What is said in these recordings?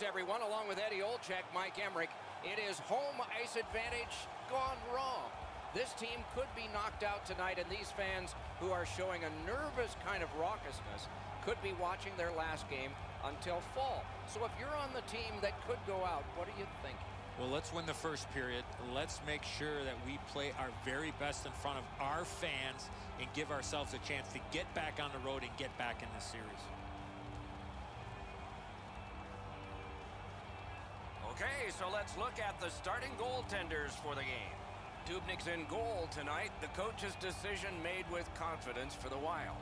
news, everyone, along with Eddie Olczyk, Mike Emrick. It is home ice advantage gone wrong. This team could be knocked out tonight, and these fans who are showing a nervous kind of raucousness could be watching their last game until fall. So if you're on the team that could go out, what are you thinking? Well, let's win the first period. Let's make sure that we play our very best in front of our fans and give ourselves a chance to get back on the road and get back in this series. Okay, so let's look at the starting goaltenders for the game. Dubnik's in goal tonight. The coach's decision made with confidence for the Wild.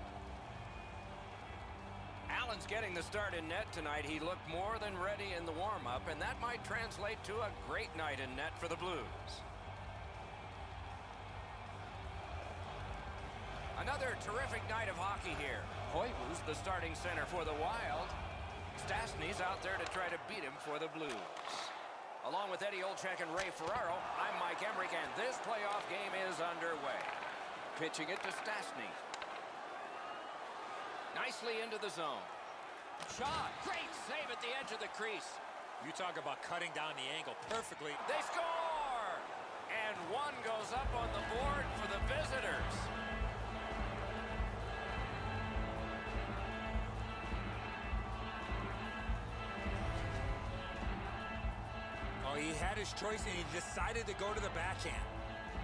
Allen's getting the start in net tonight. He looked more than ready in the warm-up, and that might translate to a great night in net for the Blues. Another terrific night of hockey here. Koivu's the starting center for the Wild. Stastny's out there to try to beat him for the Blues. Along with Eddie Olczyk and Ray Ferraro, I'm Mike Emrick, and this playoff game is underway. Pitching it to Stastny. Nicely into the zone. Shot. Great save at the edge of the crease. You talk about cutting down the angle perfectly. They score! And one goes up on the board for the visitors. Oh, he had his choice, and he decided to go to the backhand.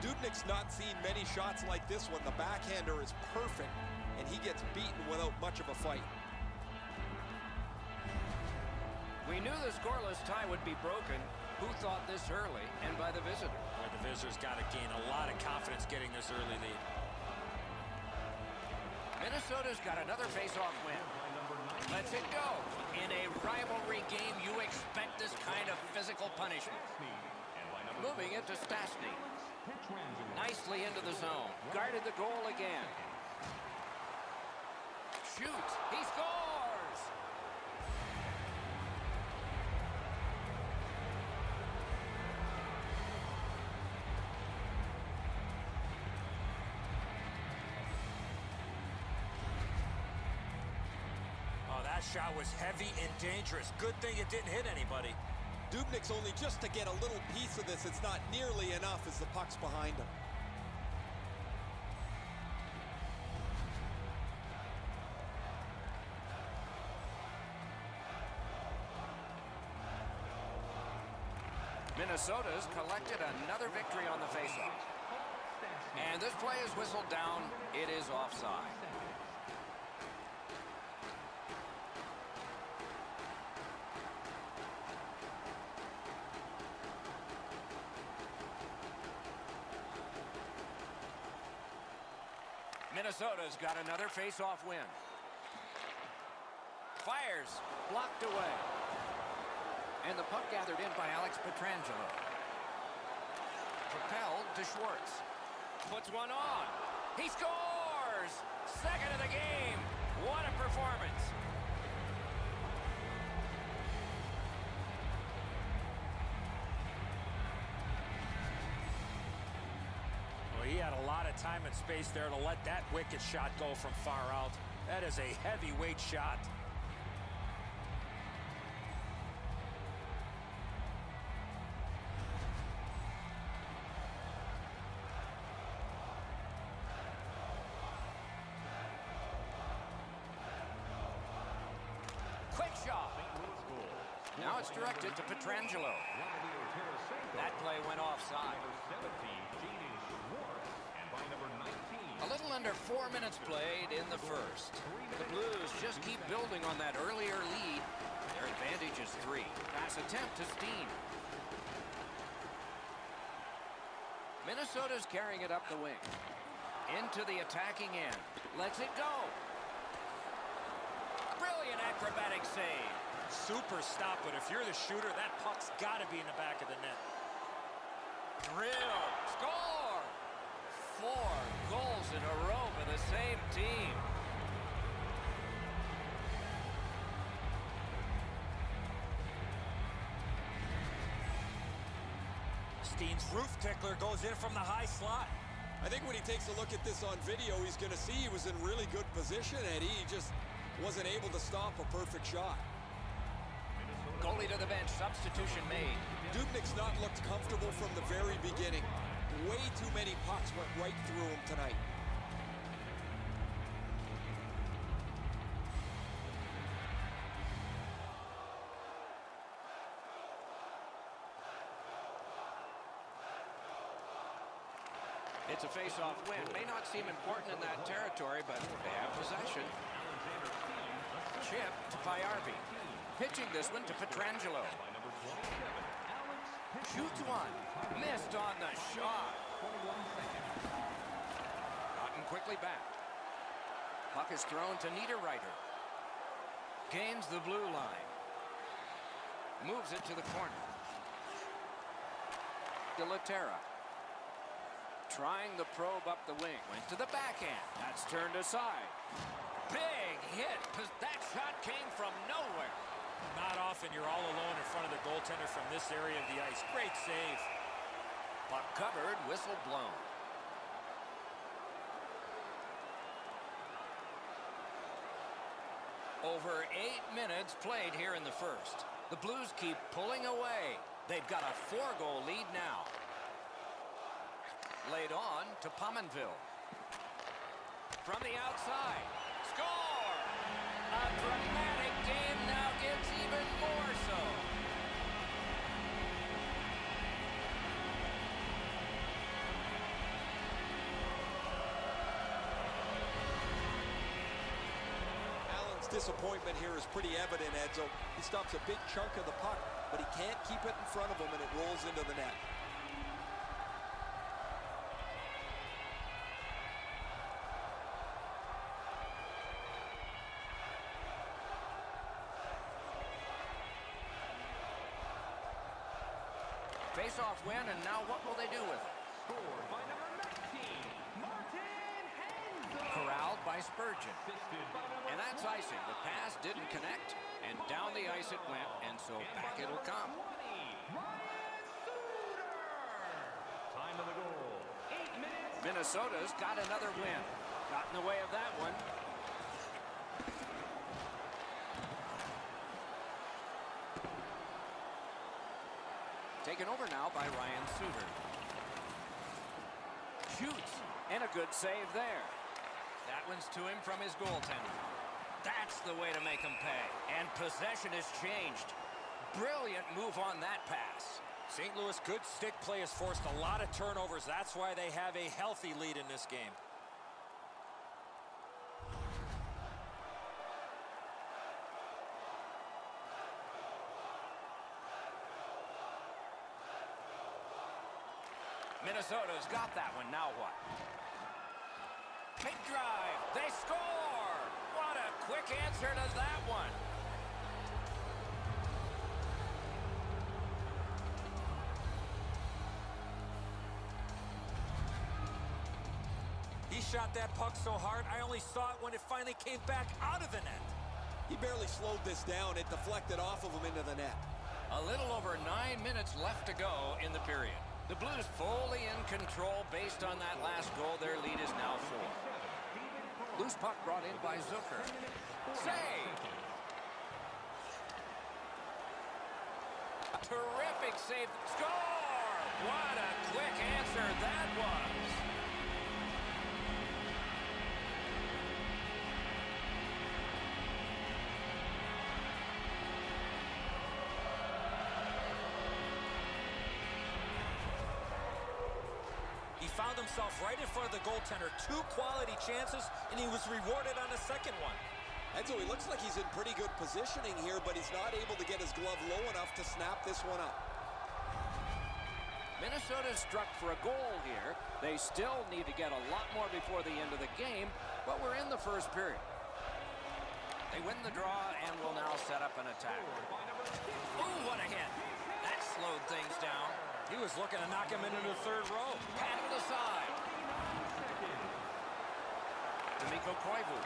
Dubnik's not seen many shots like this one. The backhander is perfect, and he gets beaten without much of a fight. We knew the scoreless tie would be broken. Who thought this early? And by the visitor. Well, the visitor's got to gain a lot of confidence getting this early lead. Minnesota's got another face-off win. Let's it go. In a rivalry game, you expect this kind of physical punishment. Moving it to Stastny. Nicely into the zone. Guarded the goal again. Shoots. He scores! Oh, that shot was heavy and dangerous. Good thing it didn't hit anybody. Dubnik's only just to get a little piece of this. It's not nearly enough as the puck's behind him. Minnesota's collected another victory on the faceoff. And this play is whistled down. It is offside. Minnesota's got another faceoff win. Fires, blocked away. And the puck gathered in by Alex Petrangelo. Propelled to Schwartz. Puts one on. He scores! Second of the game. What a performance. Well, he had a lot of time and space there to let that wicked shot go from far out. That is a heavyweight shot. Now it's directed to Petrangelo. That play went offside. A little under 4 minutes played in the first. The Blues just keep building on that earlier lead. Their advantage is three. Pass attempt to Steen. Minnesota's carrying it up the wing. Into the attacking end. Lets it go. Brilliant acrobatic save. Super stop, but if you're the shooter, that puck's got to be in the back of the net. Drill, score! 4 goals in a row for the same team. Steen's roof tickler goes in from the high slot. I think when he takes a look at this on video, he's going to see he was in really good position, and he just wasn't able to stop a perfect shot. Goalie to the bench, substitution made. Dubnik's not looked comfortable from the very beginning. Way too many pucks went right through him tonight. It's a face-off win. May not seem important in that territory, but they have possession. Chip to Paiarvi. Pitching this one to Petrangelo. Shoots one. Missed on the shot. Gotten quickly back. Puck is thrown to Niederreiter. Gains the blue line. Moves it to the corner. De La Terra. Trying the probe up the wing. Went to the backhand. That's turned aside. Big hit. That shot came from nowhere. Not often you're all alone in front of the goaltender from this area of the ice. Great save. Puck covered. Whistle blown. Over 8 minutes played here in the first. The Blues keep pulling away. They've got a 4-goal lead now. Laid on to Pominville. From the outside. Score! A dramatic game now gets even more so. Allen's disappointment here is pretty evident, Edzo. He stops a big chunk of the puck, but he can't keep it in front of him and it rolls into the net. Face-off win, and now what will they do with it? Scored by number 19, Martin Hansel. Corralled by Spurgeon. And that's icing. The pass didn't connect, and down the ice it went, and so back it'll come. Time of the goal. 8 minutes. Minnesota's got another win. Got in the way of that one. Taken over now by Ryan Suter. Shoots, and a good save there. That one's to him from his goaltender. That's the way to make him pay. And possession has changed. Brilliant move on that pass. St. Louis' good stick play has forced a lot of turnovers. That's why they have a healthy lead in this game. Minnesota's got that one. Now what? Big drive. They score. What a quick answer to that one. He shot that puck so hard, I only saw it when it finally came back out of the net. He barely slowed this down. It deflected off of him into the net. A little over 9 minutes left to go in the period. The Blues fully in control based on that last goal. Their lead is now 4. Loose puck brought in by Zucker. Save! A terrific save. Score! What a quick answer that was. Found himself right in front of the goaltender. 2 quality chances, and he was rewarded on the second one. Enzo, he looks like he's in pretty good positioning here, but he's not able to get his glove low enough to snap this one up. Minnesota struck for a goal here. They still need to get a lot more before the end of the game, but we're in the first period. They win the draw and will now set up an attack. Ooh, what a hit. That slowed things down. He was looking to knock him into the third row. Patted aside. To Mikko Koivu.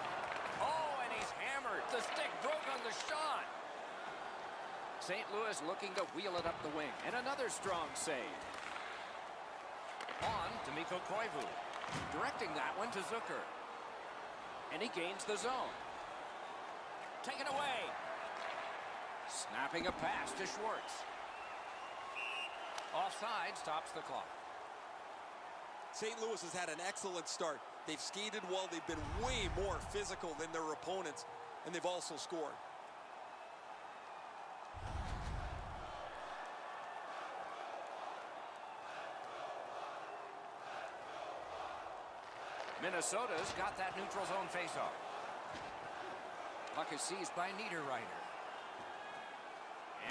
Oh, and he's hammered. The stick broke on the shot. St. Louis looking to wheel it up the wing. And another strong save. On to Mikko Koivu. Directing that one to Zucker. And he gains the zone. Taken away. Snapping a pass to Schwartz. Offside stops the clock. St. Louis has had an excellent start. They've skated well. They've been way more physical than their opponents, and they've also scored. Minnesota's got that neutral zone faceoff. Puck is seized by Niederreiter.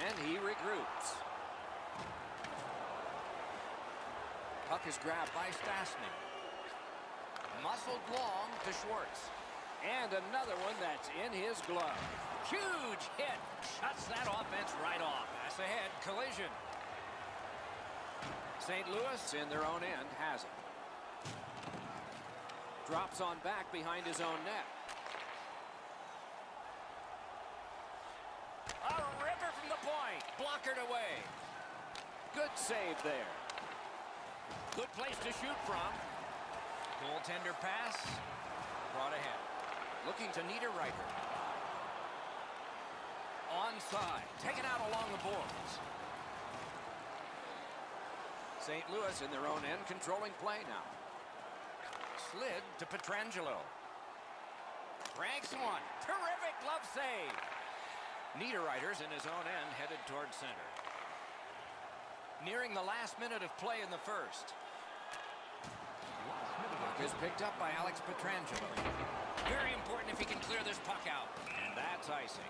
And he regroups. Puck is grabbed by Stastny. Muscled long to Schwartz. And another one that's in his glove. Huge hit. Shuts that offense right off. Pass ahead. Collision. St. Louis in their own end has it. Drops on back behind his own net. A ripper from the point. Blockered away. Good save there. Good place to shoot from. Goaltender pass. Brought ahead. Looking to Niederreiter. Onside. Taken out along the boards. St. Louis in their own end controlling play now. Slid to Petrangelo. Cranks one. Terrific glove save. Niederreiter's in his own end, headed toward center. Nearing the last minute of play in the first. Puck is picked up by Alex Petrangelo. Very important if he can clear this puck out. And that's icing.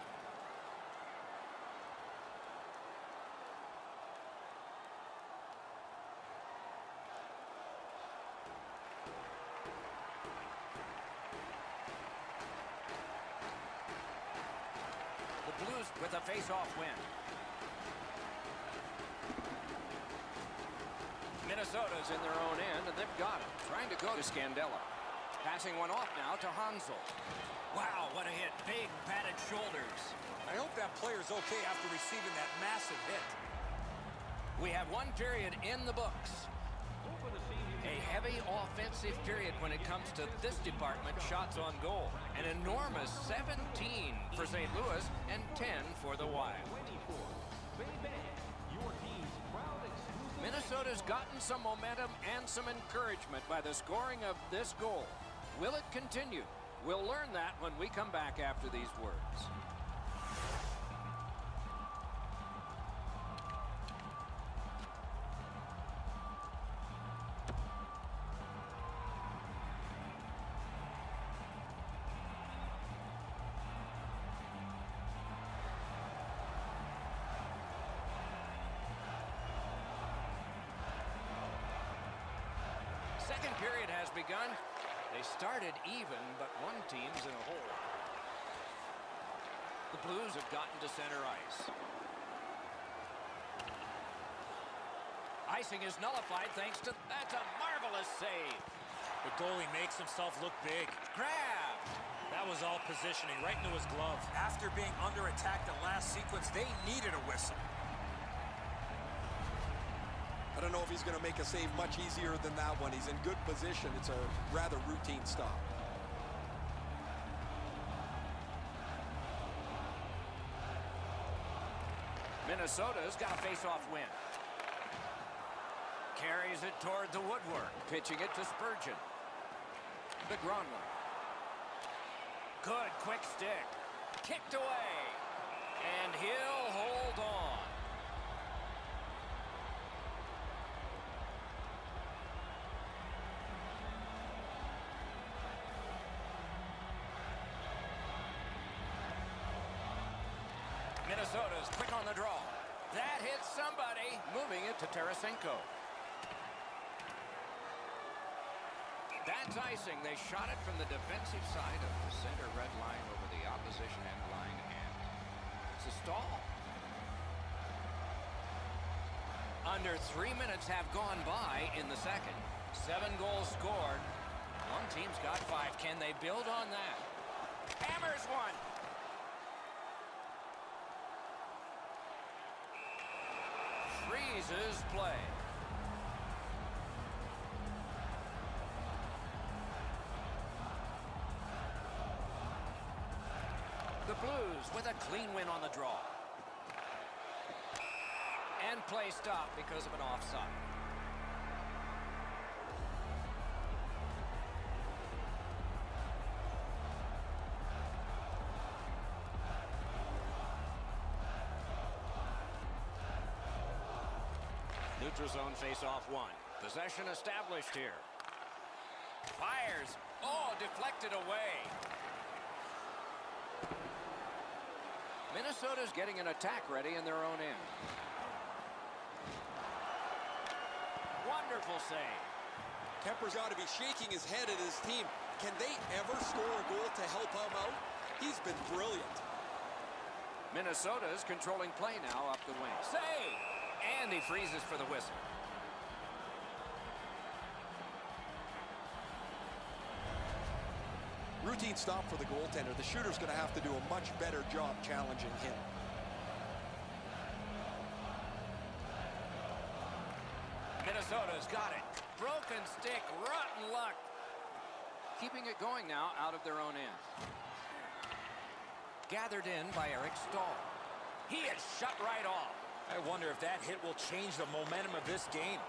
Blues with a face-off win. Minnesota's in their own end, and they've got it. Trying to go to Scandella. Passing one off now to Hansel. Wow, what a hit. Big, padded shoulders. I hope that player's okay after receiving that massive hit. We have one period in the books. A heavy offensive period when it comes to this department, shots on goal. An enormous 17 for St. Louis and 10 for the Wild. Minnesota's gotten some momentum and some encouragement by the scoring of this goal. Will it continue? We'll learn that when we come back after these words. Second period has begun. They started even, but one team's in a hole. The Blues have gotten to center ice. Icing is nullified thanks to... That's a marvelous save. The goalie makes himself look big. Grab! That was all positioning, right into his glove. After being under attack the last sequence, they needed a whistle. I don't know if he's going to make a save much easier than that one. He's in good position. It's a rather routine stop. Minnesota's got a face-off win. Carries it toward the woodwork. Pitching it to Spurgeon. The Grund. Good quick stick. Kicked away. And he'll hold on. Minnesota's quick on the draw. That hits somebody. Moving it to Tarasenko. That's icing. They shot it from the defensive side of the center red line over the opposition end line, and it's a Staal. Under 3 minutes have gone by in the second. 7 goals scored. One team's got 5. Can they build on that? Hammers one. Freezes play. The Blues with a clean win on the draw. and play stopped because of an offside. Neutral zone face-off one. Possession established here. Fires. Oh, deflected away. Minnesota's getting an attack ready in their own end. Wonderful save. Kemper's got to be shaking his head at his team. Can they ever score a goal to help him out? He's been brilliant. Minnesota's controlling play now up the wing. Save! And he freezes for the whistle. Routine stop for the goaltender. The shooter's going to have to do a much better job challenging him. Minnesota's got it. Broken stick, rotten luck. Keeping it going now out of their own end. Gathered in by Eric Staal. He is shut right off. I wonder if that hit will change the momentum of this game.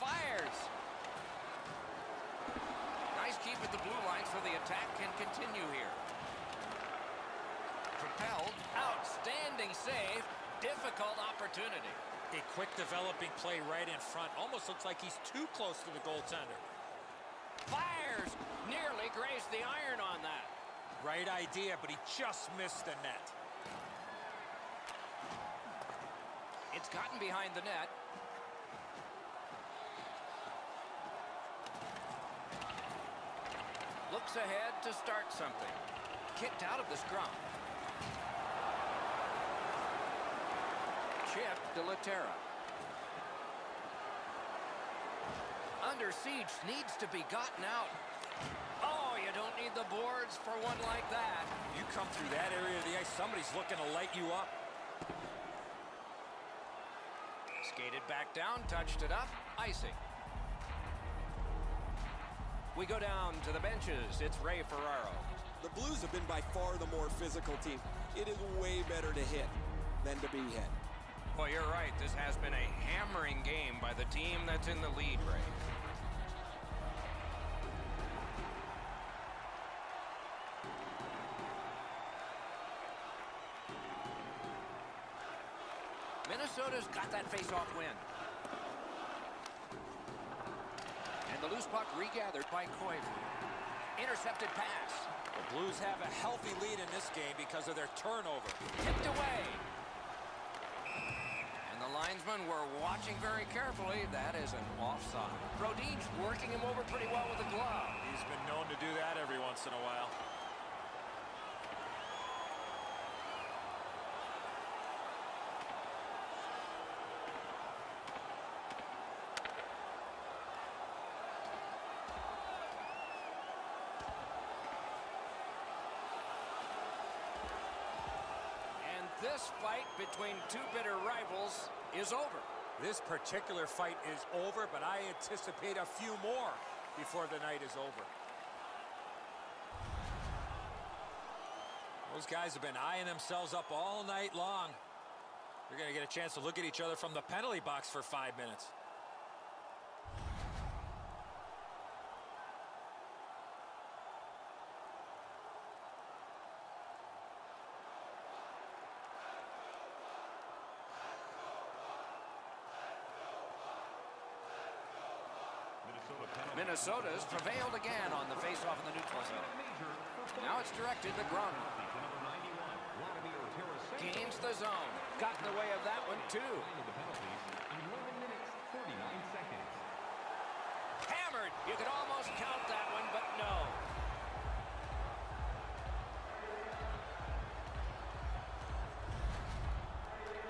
Fires. Keep at the blue line so the attack can continue here. Propelled, outstanding save, difficult opportunity. A quick developing play right in front. Almost looks like he's too close to the goaltender. Fires! Nearly grazed the iron on that. Right idea, but he just missed the net. It's gotten behind the net. Looks ahead to start something. Kicked out of the scrum. Chip de la Terra. Under siege needs to be gotten out. Oh, you don't need the boards for one like that. You come through that area of the ice, somebody's looking to light you up. Skated back down, touched it up, icing. We go down to the benches. It's Ray Ferraro. The Blues have been by far the more physical team. It is way better to hit than to be hit. Well, you're right. This has been a hammering game by the team that's in the lead, Ray. Minnesota's got that face-off win. The loose puck regathered by Koivu. Intercepted pass. The Blues have a healthy lead in this game because of their turnover. Tipped away. And the linesmen were watching very carefully. That is an offside. Brodin's working him over pretty well with a glove. He's been known to do that every once in a while. This fight between two bitter rivals is over. This particular fight is over, but I anticipate a few more before the night is over. Those guys have been eyeing themselves up all night long. They're going to get a chance to look at each other from the penalty box for 5 minutes. Minnesota's prevailed again on the faceoff in the neutral zone. Now it's directed to Grund. Gains the zone. Got in the way of that one, too. Hammered. You could almost count that one, but no.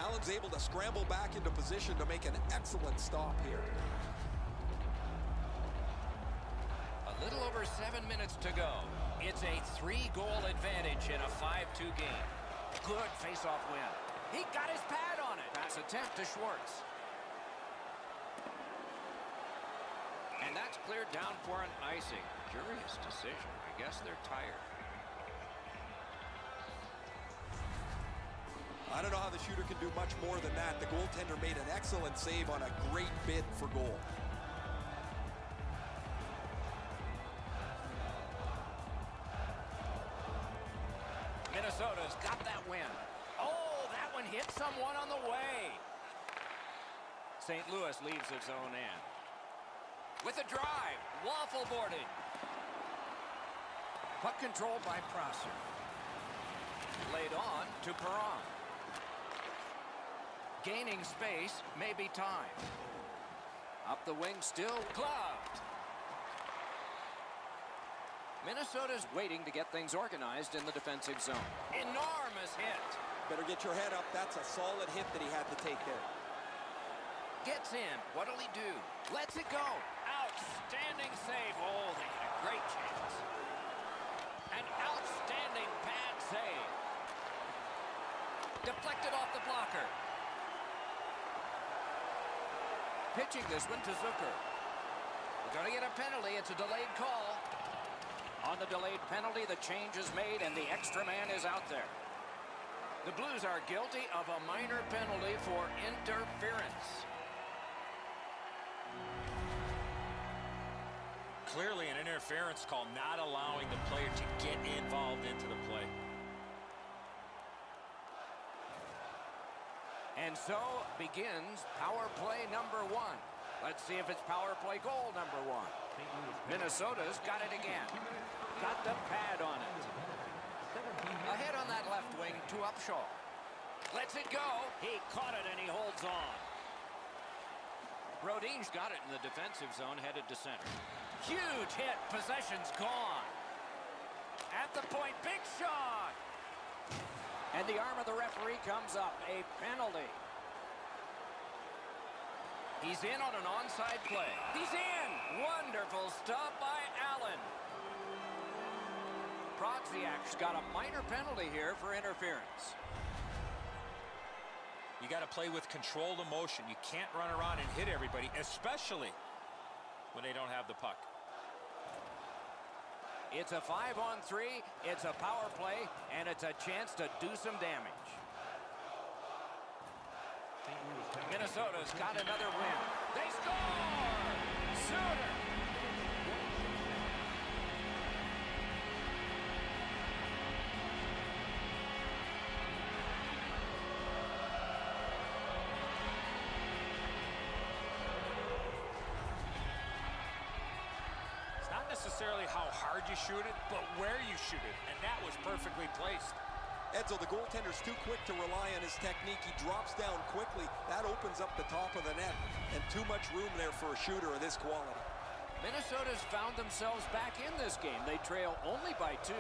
Allen's able to scramble back into position to make an excellent stop here. A little over 7 minutes to go. It's a three-goal advantage in a 5-2 game. Good face-off win. He got his pad on it. Pass attempt to Schwartz. And that's cleared down for an icing. Curious decision. I guess they're tired. I don't know how the shooter can do much more than that. The goaltender made an excellent save on a great bid for goal. Minnesota's got that win. Oh, that one hit someone on the way. St. Louis leaves its own end. With a drive, waffle boarded. Puck controlled by Prosser. Laid on to Perron. Gaining space, maybe time. Up the wing, still gloved. Minnesota's waiting to get things organized in the defensive zone. Enormous hit. Better get your head up. That's a solid hit that he had to take there. Gets in. What'll he do? Lets it go. Outstanding save. Oh, they had a great chance. An outstanding pad save. Deflected off the blocker. Pitching this one to Zucker. We're going to get a penalty. It's a delayed call. On the delayed penalty, the change is made, and the extra man is out there. The Blues are guilty of a minor penalty for interference. Clearly an interference call, not allowing the player to get involved into the play. And so begins power play number one. Let's see if it's power play goal number one. Minnesota's got it again. Got the pad on it. Ahead on that left wing to Upshall. Lets it go. He caught it and he holds on. Brodin's got it in the defensive zone, headed to center. Huge hit, possession's gone. At the point, big shot. And the arm of the referee comes up, a penalty. He's in on an onside play. He's in! Wonderful stop by Allen. Proxyak's got a minor penalty here for interference. You got to play with controlled emotion. You can't run around and hit everybody, especially when they don't have the puck. It's a 5-on-3, it's a power play, and it's a chance to do some damage. Minnesota's got another win. They score! Suter! It's not necessarily how hard you shoot it, but where you shoot it, and that was perfectly placed. Edzo, the goaltender's too quick to rely on his technique. He drops down quickly. That opens up the top of the net. And too much room there for a shooter of this quality. Minnesota's found themselves back in this game. They trail only by 2,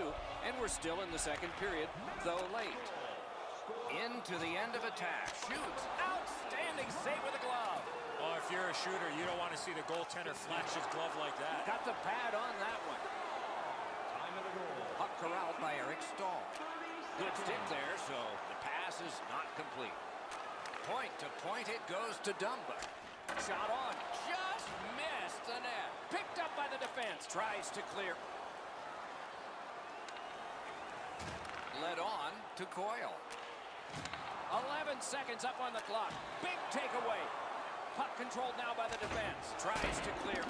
and we're still in the second period, though late. Into the end of attack. Shoots. Outstanding save with a glove. Oh, if you're a shooter, you don't want to see the goaltender flash his glove like that. Got the pad on that one. Time of the goal. Puck corralled by Eric Staal. Good stick there, so the pass is not complete. Point to point, it goes to Dumba. Shot on, just missed the net. Picked up by the defense, tries to clear. Led on to Coyle. 11 seconds up on the clock. Big takeaway. Puck controlled now by the defense. Tries to clear.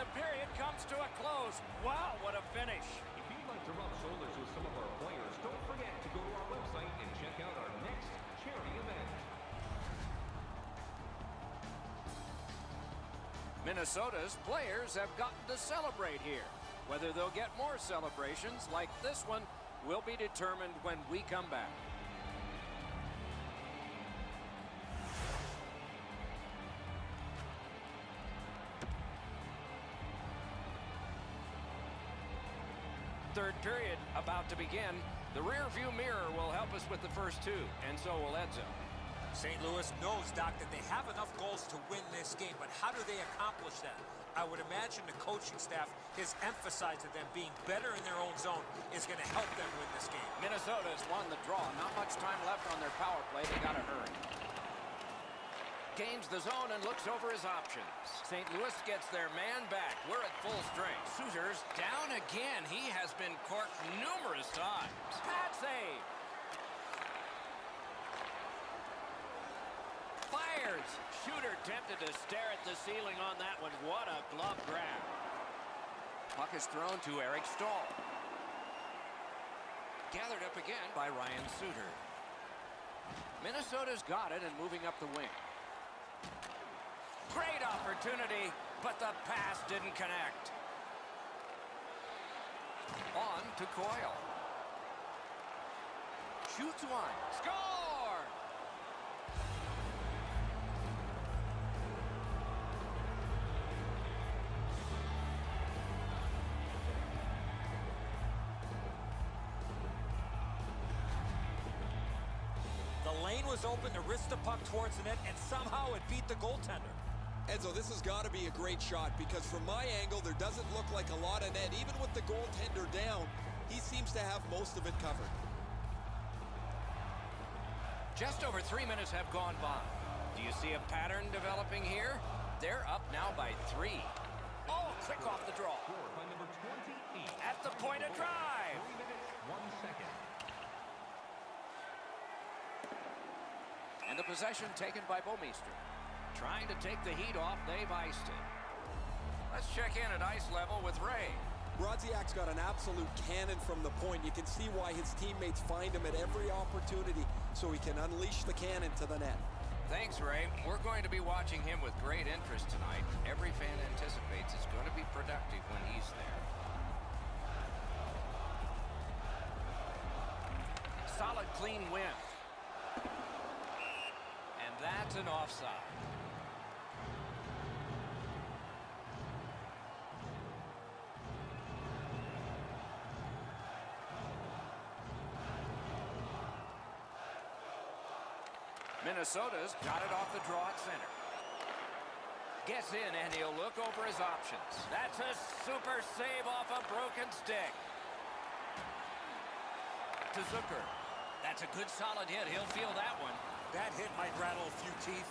The period comes to a close. Wow, what a finish. If you'd like to rub shoulders with some of our players, don't forget to go to our website and check out our next charity event. Minnesota's players have gotten to celebrate here. Whether they'll get more celebrations like this one will be determined when we come back. Third period about to begin. The rear view mirror will help us with the first two, and so will Edzo. St. Louis knows, Doc, that they have enough goals to win this game, but how do they accomplish that? I would imagine the coaching staff has emphasized that them being better in their own zone is going to help them win this game. Minnesota's won the draw. Not much time left on their power play. They got to hurry. gains the zone and looks over his options. St. Louis gets their man back. We're at full strength. Suter's down again. He has been corked numerous times. Bad save. Fires. Suter tempted to stare at the ceiling on that one. What a glove grab. Puck is thrown to Eric Staal. Gathered up again by Ryan Suter. Minnesota's got it and moving up the wing. Great opportunity, but the pass didn't connect. On to Coyle. Shoots one. Score! The lane was open to wrist the puck towards the net, and somehow it beat the goaltender. Enzo, this has got to be a great shot, because from my angle, there doesn't look like a lot of net. Even with the goaltender down, he seems to have most of it covered. Just over 3 minutes have gone by. Do you see a pattern developing here? They're up now by 3. Oh, quick off the draw. By number 28. At the point of drive. 3 minutes, 1 second. And the possession taken by Boemeester. Trying to take the heat off, they've iced it. Let's check in at ice level with Ray. Proxyak's got an absolute cannon from the point. You can see why his teammates find him at every opportunity, so he can unleash the cannon to the net. Thanks, Ray. We're going to be watching him with great interest tonight. Every fan anticipates it's going to be productive when he's there. Solid, clean win. And that's an offside. Minnesota's got it off the draw at center. Gets in, and he'll look over his options. That's a super save off a broken stick. To Zucker. That's a good, solid hit. He'll feel that one. That hit might rattle a few teeth.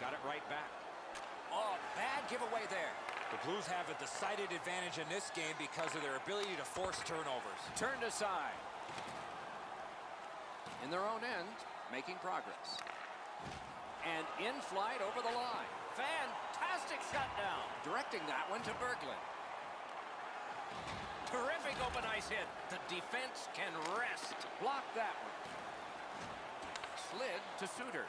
Got it right back. Oh, bad giveaway there. The Blues have a decided advantage in this game because of their ability to force turnovers. Turned aside. In their own end, making progress. And in flight over the line. Fantastic shutdown. Directing that one to Berglund. Terrific open ice hit. The defense can rest. Block that one. Slid to Suter.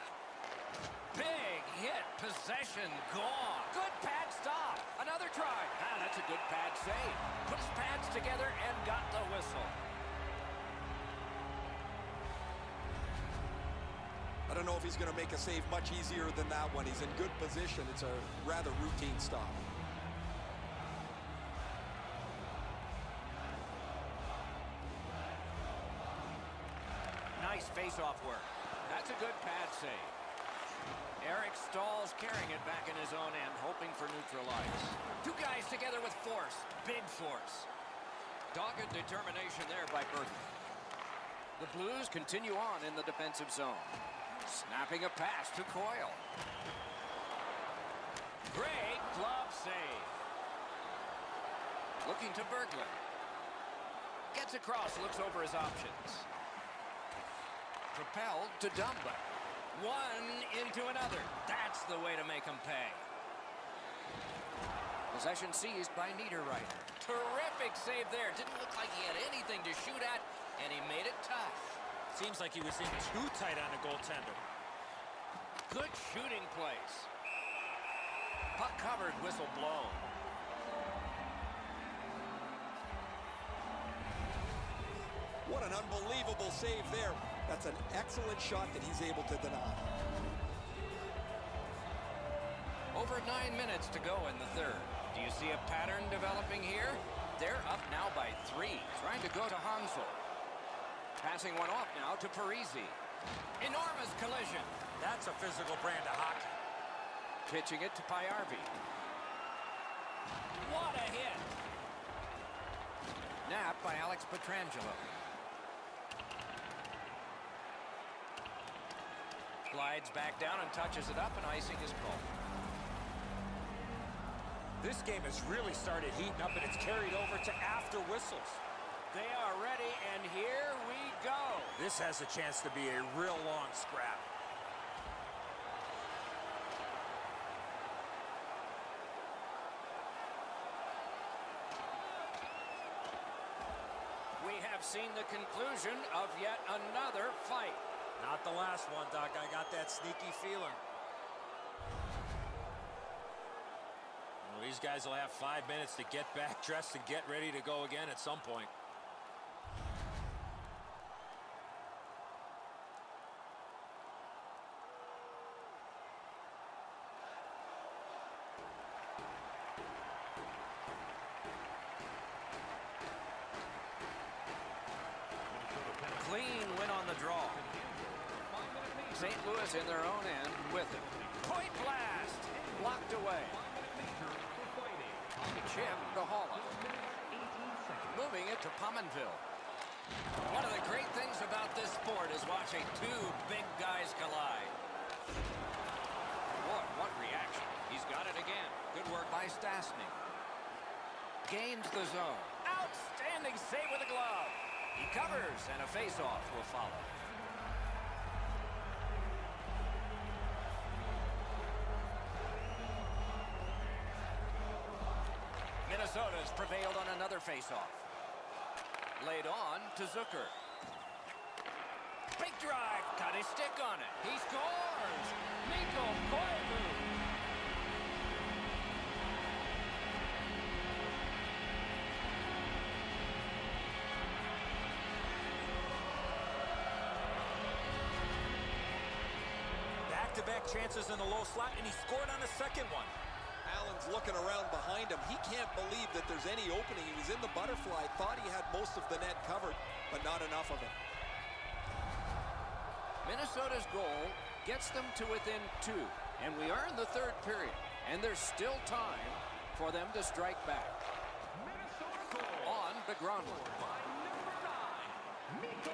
Big hit. Possession gone. Good pad stop. Another try. Ah, that's a good pad save. Put his pads together and got the whistle. I don't know if he's going to make a save much easier than that one. He's in good position. It's a rather routine stop. Nice face-off work. That's a good pad save. Eric Staal's carrying it back in his own end, hoping for neutral ice. Two guys together with force. Big force. Dogged determination there by Berkeley. The Blues continue on in the defensive zone. Snapping a pass to Coyle. Great glove save. Looking to Berkeley. Gets across, looks over his options. Propelled to Dumba. One into another. That's the way to make him pay. Possession seized by Niederreiter. Terrific save there. Didn't look like he had anything to shoot at, and he made it tough. Seems like he was in too tight on the goaltender. Good shooting place. Puck covered, whistle blown. What an unbelievable save there. That's an excellent shot that he's able to deny. Over 9 minutes to go in the third. Do you see a pattern developing here? They're up now by 3. Trying to go to Hansel. Passing one off now to Parisi. Enormous collision. That's a physical brand of hockey. Pitching it to Paiarvi. What a hit. Nap by Alex Petrangelo. Slides back down and touches it up, and icing is called. This game has really started heating up, and it's carried over to after whistles. They are ready, and here we go. This has a chance to be a real long scrap. We have seen the conclusion of yet another fight. Not the last one, Doc. I got that sneaky feeling. Well, these guys will have 5 minutes to get back dressed and get ready to go again at some point. St. Louis in their own end with it. Point blast! Blocked away. Chip to Holland. Moving it to Pominville. One of the great things about this sport is watching two big guys collide. Boy, what reaction. He's got it again. Good work by Stastny. Gains the zone. Outstanding save with a glove. He covers, and a face-off will follow. Minnesota's prevailed on another faceoff. Laid on to Zucker. Big drive, got his stick on it. He scores! Mikko Koivu! Back-to-back chances in the low slot, and he scored on the second one. Allen's looking around behind him. He can't believe that there's any opening. He was in the butterfly, thought he had most of the net covered, but not enough of it. Minnesota's goal gets them to within two, and we are in the third period, and there's still time for them to strike back. Minnesota goal. On to Grund.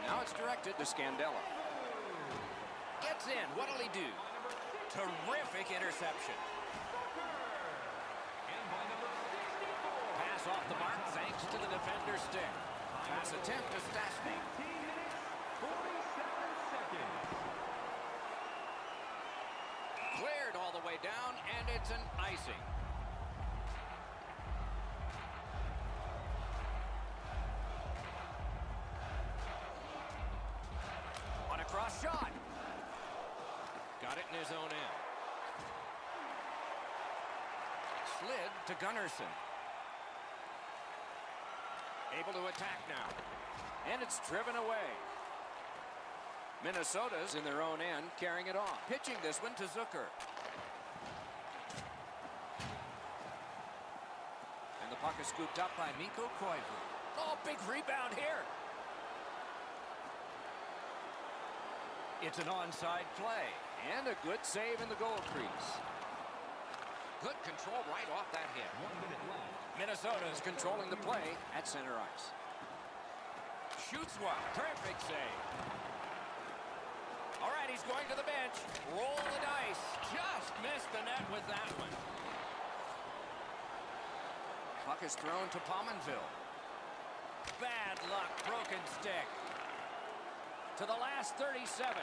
Now it's directed to Scandella. Gets in. What'll he do? Terrific interception. Off the mark thanks to the defender's stick. Pass attempt to Stastny. 47 seconds. Cleared all the way down, and it's an icing. On a cross shot. Got it in his own end. Slid to Gunnarsson. Able to attack now, and it's driven away. Minnesota's in their own end, carrying it on. Pitching this one to Zucker. And the puck is scooped up by Mikko Koivu. Oh, big rebound here. It's an onside play, and a good save in the goal crease. Good control right off that hit. 1 minute left. Minnesota is controlling the play at center ice. Shoots one. Perfect save. All right, he's going to the bench. Roll the dice. Just missed the net with that one. Puck is thrown to Pominville. Bad luck. Broken stick. To the last 37.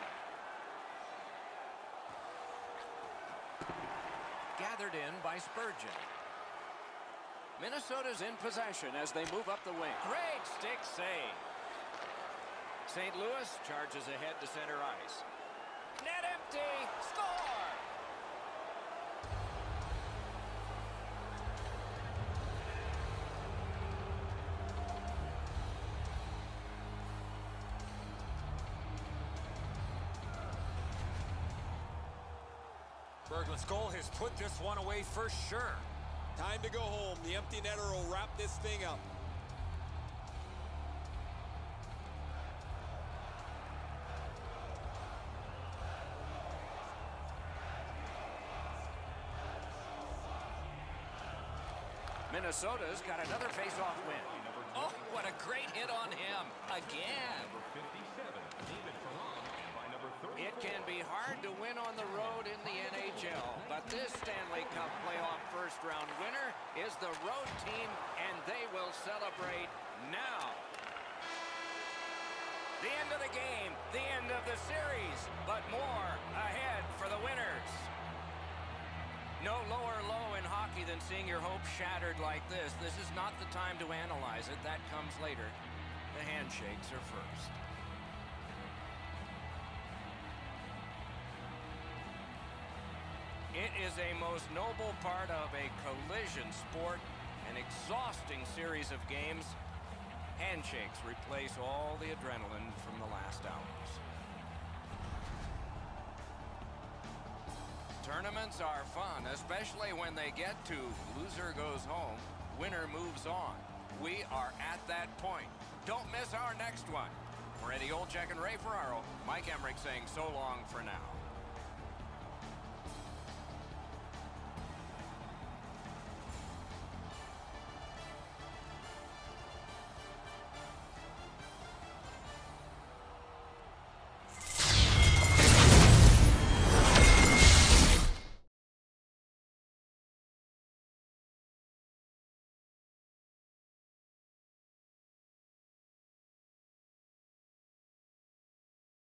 Gathered in by Spurgeon. Minnesota's in possession as they move up the wing. Great stick save. St. Louis charges ahead to center ice. Net empty. Score! Berglund's goal has put this one away for sure. Time to go home. The empty netter will wrap this thing up. Minnesota's got another face-off win. Oh, what a great hit on him. Again. Number 57, Perron, by number 30. It can be hard to win on the road in the NHL, but this Stanley Cup playoff first-round winner is the road team, and they will celebrate now. The end of the game, the end of the series, but more ahead for the winners. No lower low in hockey than seeing your hopes shattered like this. This is not the time to analyze it. That comes later. The handshakes are first. It is a most noble part of a collision sport, an exhausting series of games. Handshakes replace all the adrenaline from the last hours. Tournaments are fun, especially when they get to loser goes home, winner moves on. We are at that point. Don't miss our next one. For Eddie Olczyk and Ray Ferraro, Mike Emrick saying so long for now.